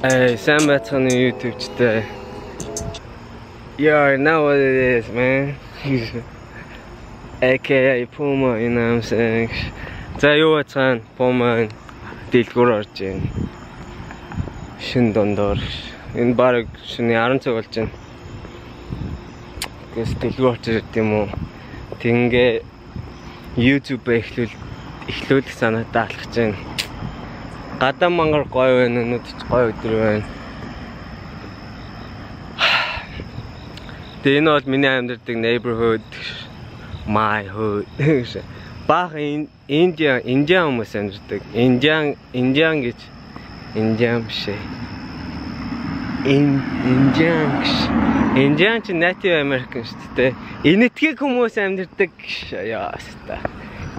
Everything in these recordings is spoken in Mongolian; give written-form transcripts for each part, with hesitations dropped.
Hey, Sam Baton YouTube today. You already know what it is, man. AKA Puma, you know what I'm saying? Tell you what, son, Puma, Dilgurorchin. Shindondor. In Barg, Shiniarantolchin. Because Dilgurortimo. Tinge YouTube, Hlut Sanatalchin. Kata mangar koyo and not koyo through. Do you know what many under the neighborhood? My hood. Back in India, Indian Native Americans today. In it, Kikumus under the Shayasta.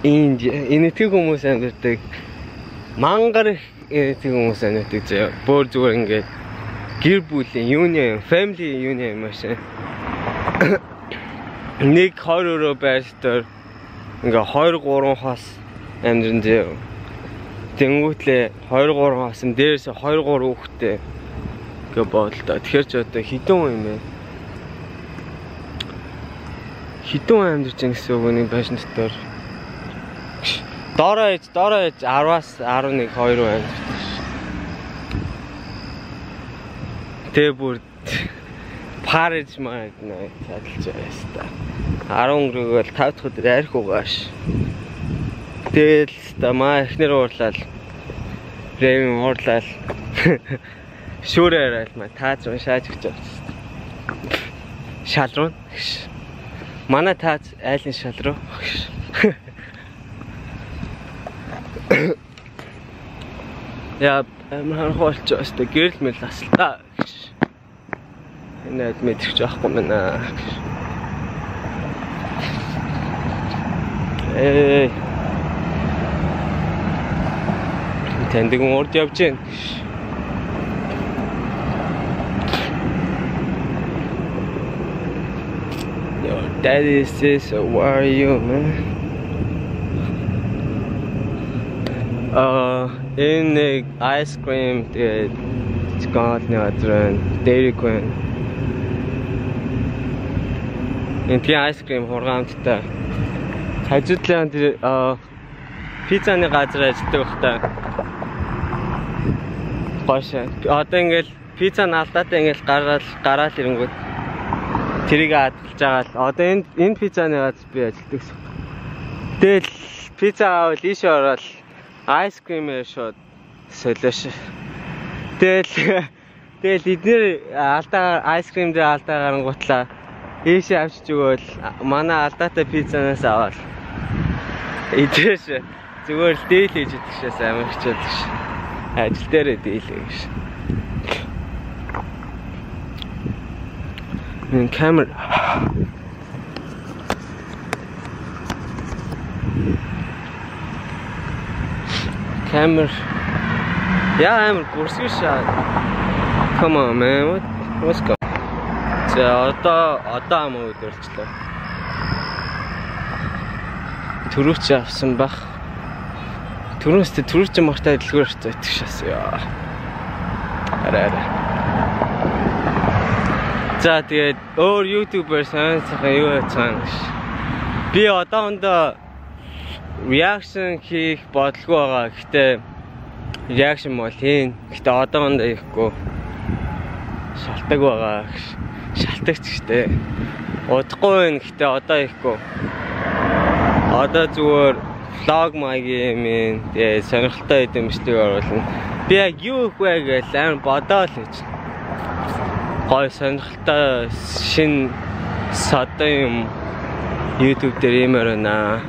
India, in it, Kikumus under the Mangar, Kikumus under the Port Wanget. Girls union, family union, machine. Nick horror pastor, the horror goron has and jail. Tingutly, horror goron has and there's a horror goron there. About that, here's what he told me. He told him to think so when he passes there. Dorage, Aras, Aaron, and Hoyro. They would parage my night at Chester. I don't know what that would air wash. Tills the Mashner or that. Raven or that. Shooter at my tats on Shatter. Shatron? Mana tats as in Shatro? Yeah, I'm her horse just the girl me last. And that made you just come in. Hey, intending more to have change. Your daddy says, so where are you, man? In the ice cream, it's got no trend. Dairy Queen. Ice cream хургаамттай. Хажуудлаан тэр пиццаны газар ажилладаг хта. Гоошаа. Одоо ингээл пицца наалдаад ингээл гараал ирэнгүүт тэрийг хадгалж байгаа. Одоо энэ пиццаны газар би ажилладаг. Тэгэл пицца авал ийш ороод ice cream шууд солиош. Тэгэл эдгээр алдаа ice cream дээр алдаа гарангуутлаа. Ийш авч зүгээр манай алдаатай пиццанаас аваад идэж зүгээр дийл хийж идчихээс амар хичээлж ажил дээрээ дийлээ гэж. Энэ камер яа амар гурсгүй шаа. Come on man, what's going on? Одоо ам өдөрлчлөө. Төрөвч авсан баг. Төрөөстэй төрөвч мартай дэлгүүр авч байдаг шээс ёо. Араа. За тэгээд өөр YouTuber санацхан юу яцсан. Би одоохондоо reaction хийх бодлого байгаа. Гэтэ reaction бол хийн. Гэтэ одоохондоо хийхгүй. Шалтгаан байгаа. Шалтгаж штэ. Удахгүй байна гэхдээ одоо ихгүй. Одоо зүгээр vlog маягийн юм. Тэгээ сонирхолтой юмшлиг оруулна. Би яг юу их вэ гэж амар бодоол гэж. Гой сонирхолтой шин содон юм YouTube дээр имээр байна.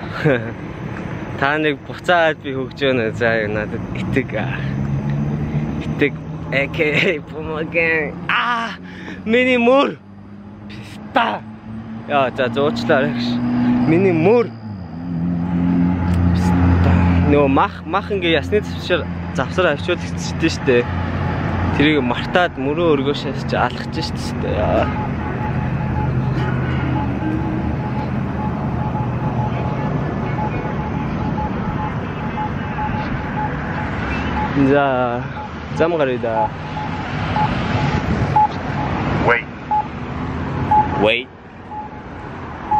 Та нэг буцаад би хөгжөөнө заа надад итэг. Итэг AK Puma. Аа Миний мөр писта. Яа, за зуучлаарай гэж. Миний мөр писта. Нөө мах ингээ ясны завсар авчиулчихсэн штэ. Тэрийг мартаад мөрөө өргөөшөөс чи алхаж штэ. Яа. Да, сам говорит, да. Wait. Wait.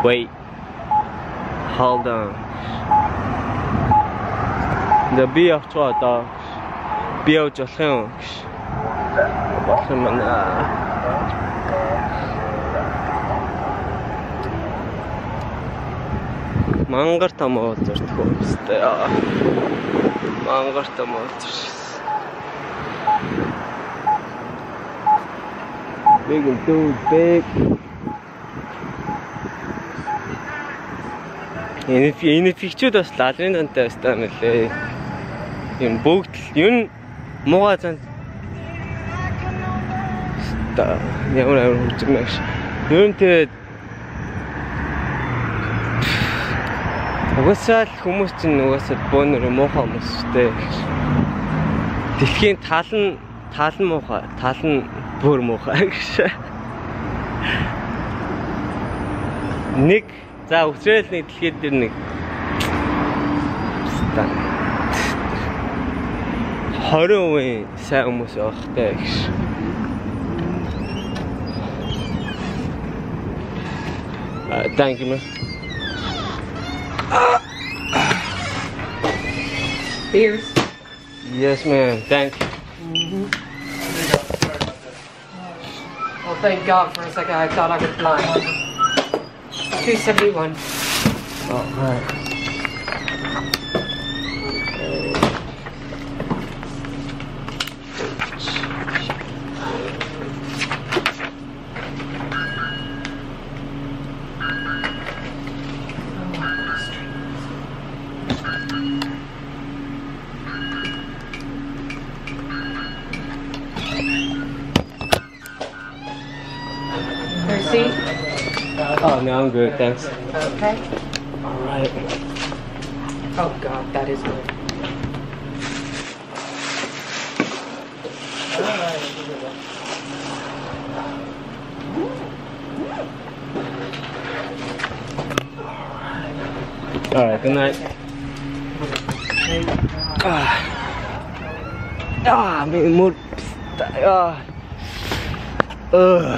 Wait. Hold on. The beer taught the beer to sing. Мангарта моторт хөөстэй. Мангарта моторт. Big and dude, big. Энэ фичүүд бас лалрын зантай байстай мэлээ. Юм бүгд юм муугаа зан. Ста ямар хүчмэш. Юу нэ угаасаа хүмүүс чинь угаасаа бөөнөр муухай хүмүүс шүү дээ. Дэлхийн тал нь муухай, тал нь бүр муухай гэж. Нэг за уцрал нэг дэлхийд дэр нэг 20% сайн хүмүүс багтай гэж. Thank you. Beers. Yes, ma'am. Thank you. Mm-hmm. Well, thank God for a second. I thought I was blind. 271. Oh, all right. Oh, no, I'm good, thanks. Okay. All right. Oh, God, that is good. All right. All right, good night. Ah, I'm getting more... Ugh.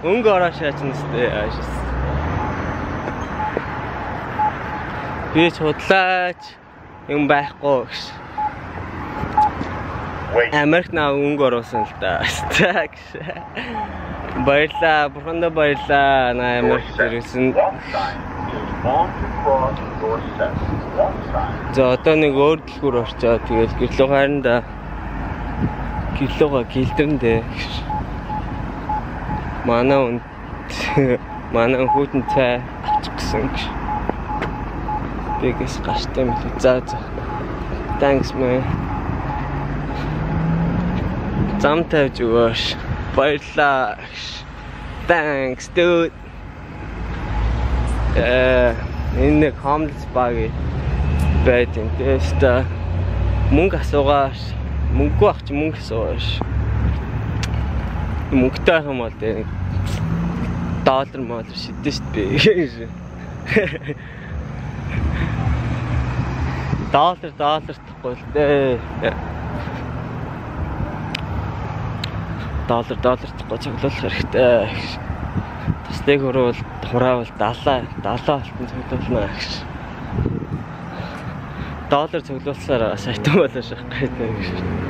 Өнгө ороо шаачна сте аашс. Би ч худлаач юм байхгүй гэж. Америкт наа өнгө ороосон л да. Баярлаа, бурхандаа баярлаа. Наа Америкт ирсэн. За одоо нэг өөр дэлгүүр орчоо. Тэгэл гэрлөө харин да. Гэрлөөга гэлдэрэн дээ. Манай хүүтэн цай авчих гэсэн гэж. Бигээс гаштай мэлээ. За. Thanks man. Зам тавьж өгөөш. Баярлалаа. Thanks dude. Энэ homeless bag байт энэ тест. Мөнгө асуугаач. Мөнгө авах мөнгө асуугаач. Мөнгөтэй юм бол тэ $1 шидэж шт би. $1 тахгүй л дээ. $1 тахгүй цоглуулах хэрэгтэй. Тасныг хөрвөл хураавал далаа алтан цоглуулна гэж. $1 цоглуулсаар сайтан болоо шахгүй дээ.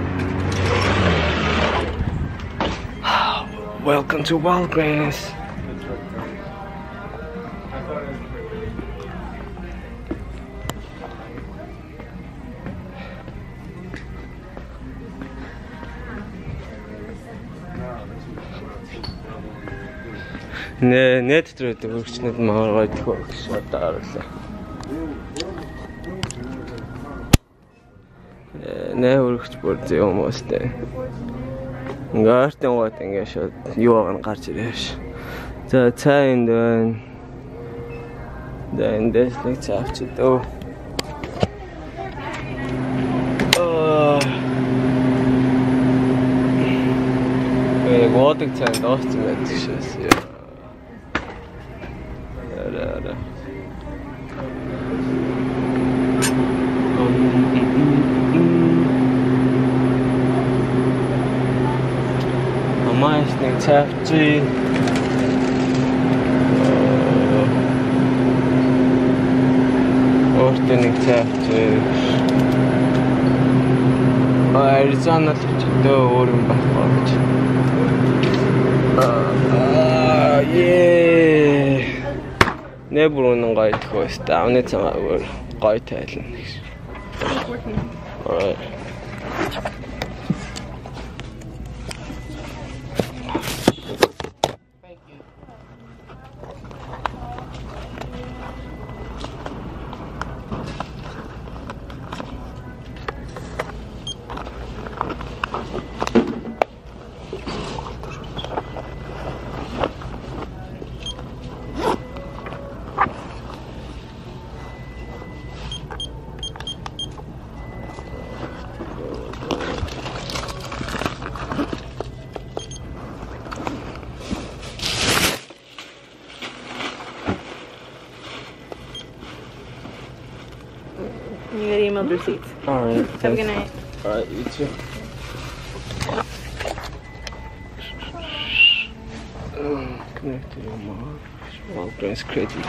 Welcome to Walgreens. Net through the احنا والختبورتي وموستين نقارتن واتن قاشت يوغن قارتي ليش تا تاين دون داين ديش لك تعفتي دو وينك واتك تاين داستي ماتك شاسي لا Nice thing to have to. Or thing to have to. I resign that to do or in back part. Yeah. Never on the right course down. It's on our right title. Alright. You gotta email the receipts. Alright. Have a good night. Alright, you too. Connect to your mom. Walgreens credit card.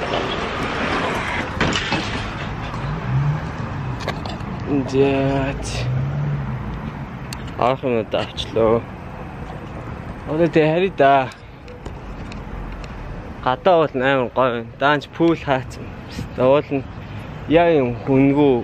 That. I'm gonna touch low. Oh, the dairy da. I thought now I'm going. Dance pool hat. Starting. Yeah, I'm going to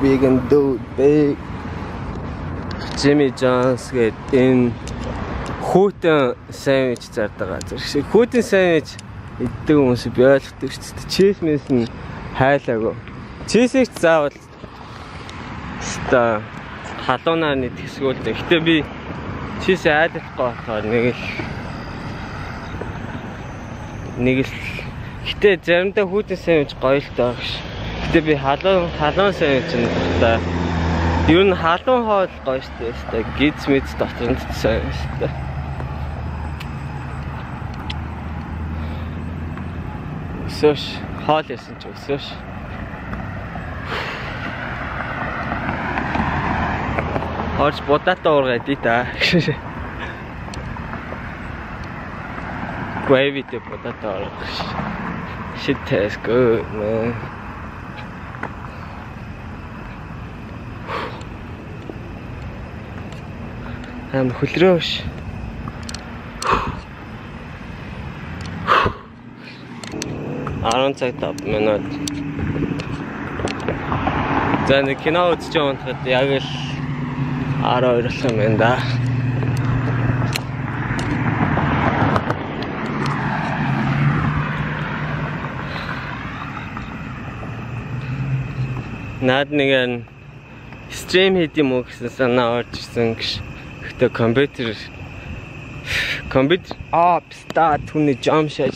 Big and dude, big. Jimmy John's get in. Hooten sandwich at the gutter. Hooten sandwich. It does be out to cheese missing. Half ago. Cheese is out. Star. Hatona need his good to be. Cheese at the car. Niggas. He turned the hooten sandwich. Coil dogs. They be halon sandwich the even halon hot gosh this the kids meets the sandwich so hot is into so hot potato already ta gravy the potato shit tastes good man. I'm Hutrosh. I don't take up my nut. Then the kinots don't get the others. I don't recommend that. Nothing again. Stream hit the mocks and our things. The computer up start on the jump shot.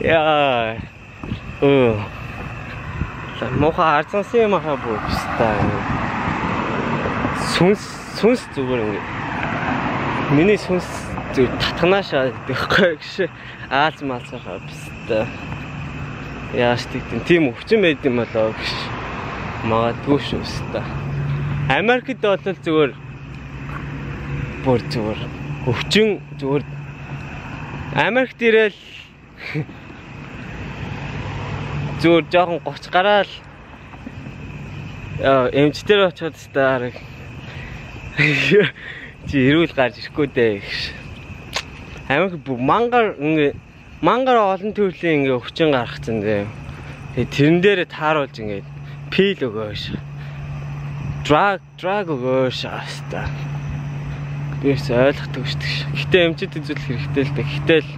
Yeah. Oh. Mo hard to see my books. Soon to worry. Mini soon to Tanasha the correction as matter of. Yeah, stick in team of two made him a dog. My bushes. I mark it total to her. Зүгээр. Өвчин зүгээр. Америкт ирээл зүгээр жоохон гоц гараал эмчтэй очиод та хараг. Чи ирүүл гарч ирэхгүй дээ. Амиг мангаар ингээ мангаар олон төрлийн ингээ өвчин гаргацсан дээ. Тэгээ тэрэн дээр тааруулж ингээ пил өгөөш. Drug өгөөш аста. Би ч ойлгохгүй шүү дээ. Гэтэ эмчтэй үзүүлэх хэрэгтэй л дээ. Гэтэл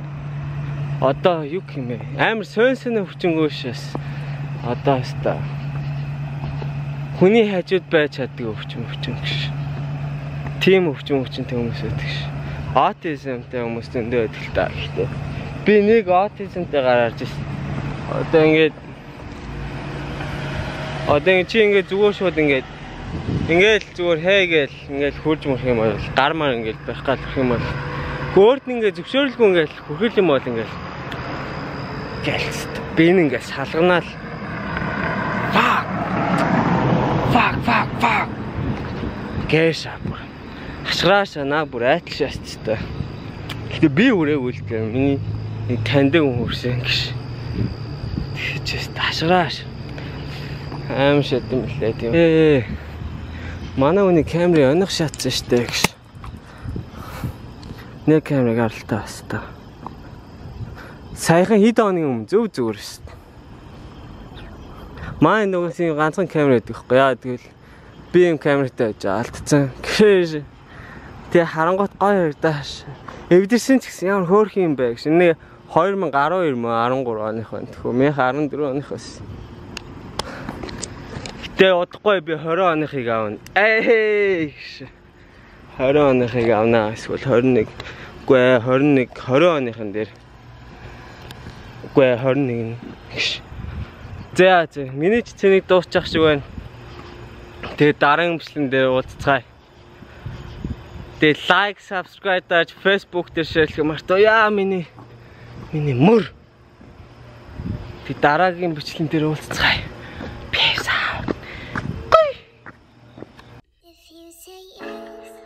одоо юу хэмээ? Амар сонсон өвчнгөөш бас. Одоо аста. Хүний хажууд байж чаддаг өвчин гэж. Тийм өвчнтэй хүмүүс байдаг ш. Аутизмтэй хүмүүс зөндөө байдаг л та гэхдээ. Би нэг аутизмтэй гараарч ирсэн. Одоо ингэ чи ингэ зүгээр шууд ингээл зүгээр хээ гээл ингээл хурж мөрх юм бол гар маар ингээл байх гал хөх юм бол хөөрд ингэ зөвшөөрлгүй ингээл хөрхөл юм бол ингээл гэлцдэг. Би энэ ингээл салганаал Fuck. Гэшаа бүр. Хашгараашаа наа бүр айтлшаачтай. Гэтэ би үрээ үлдээ. Миний нэг таньдаг хүн хүрсэн гис. Тэгэж хашгарааш. Аим шатсан мэлээ тийм. Манай үний камерыг оних шатсан штэ гис. Нэг камерыг аралтай баста. Саяхан хэд хоногийн өмнө зөв зүгээр штэ. Манай нөгөөсийн ганцхан камер байдаг хгүй яа тэгэл би юм камертай байж алдсан. Гэшээ. Тэ харангуут гоё ярдааш. Эвдэрсэн ч гэсэн ямар хөөрхөн юм бэ гэж. Энэ 2012 мөн 13 оных байна. Тэхүү 14 оных бас. Тэ удахгүй би 20 оныхыг авна. Эй. 20 оныхыг авна эсвэл 21. Үгүй ээ 21 20 оныхын дээр. Үгүй ээ 21 гэж. За миний ч цэнийг дуусчих шиг байна. Тэгээ дараагийн бичлэн дээр уулзцай. Тэгээ лайк, subscribe даж Facebook дээр шеэрлэх мартаа. Яа миний мөр. Тэгээ дараагийн бичлэн дээр уулзцай. Peace out. If you say yes